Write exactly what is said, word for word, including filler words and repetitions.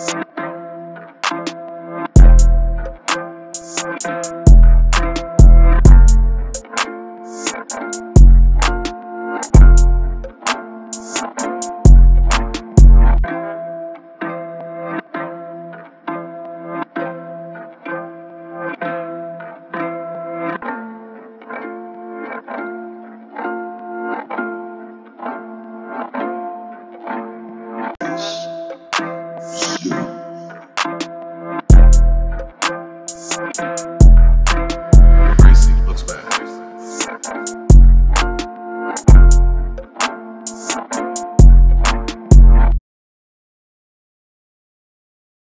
You